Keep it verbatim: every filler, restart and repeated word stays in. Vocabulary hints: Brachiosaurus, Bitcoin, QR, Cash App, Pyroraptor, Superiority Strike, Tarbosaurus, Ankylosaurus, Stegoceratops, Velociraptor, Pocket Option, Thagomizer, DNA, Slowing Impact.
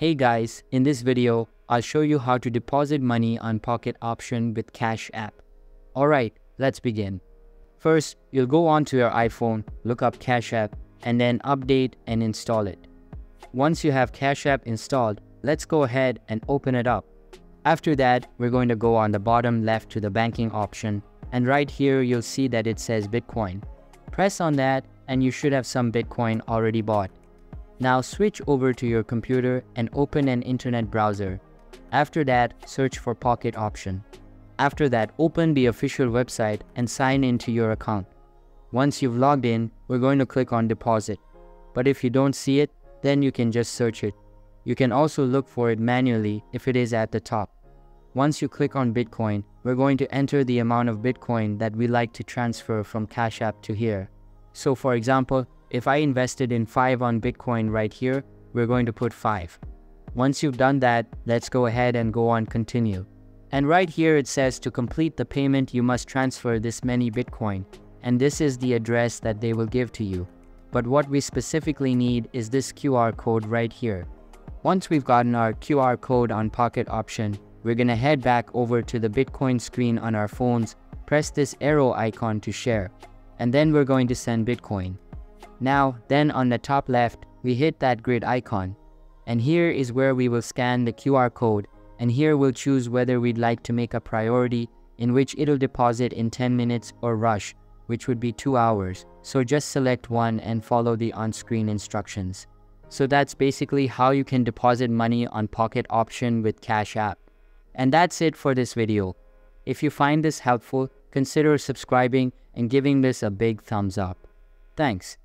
Hey guys, in this video, I'll show you how to deposit money on Pocket Option with Cash App. Alright, let's begin. First, you'll go onto your iPhone, look up Cash App, and then update and install it. Once you have Cash App installed, let's go ahead and open it up. After that, we're going to go on the bottom left to the banking option, and right here you'll see that it says Bitcoin. Press on that and you should have some Bitcoin already bought. Now switch over to your computer and open an internet browser. After that, search for Pocket Option. After that, open the official website and sign into your account. Once you've logged in, we're going to click on deposit. But if you don't see it, then you can just search it. You can also look for it manually if it is at the top. Once you click on Bitcoin, we're going to enter the amount of Bitcoin that we like to transfer from Cash App to here. So for example, if I invested in five on Bitcoin right here, we're going to put five. Once you've done that, let's go ahead and go on continue. And right here it says to complete the payment you must transfer this many Bitcoin. And this is the address that they will give to you. But what we specifically need is this Q R code right here. Once we've gotten our Q R code on Pocket Option, we're gonna head back over to the Bitcoin screen on our phones, press this arrow icon to share, and then we're going to send Bitcoin. Now, then on the top left, we hit that grid icon. And here is where we will scan the Q R code, and here we'll choose whether we'd like to make a priority, in which it'll deposit in ten minutes, or rush, which would be two hours, so just select one and follow the on-screen instructions. So that's basically how you can deposit money on Pocket Option with Cash App. And that's it for this video. If you find this helpful, consider subscribing and giving this a big thumbs up. Thanks.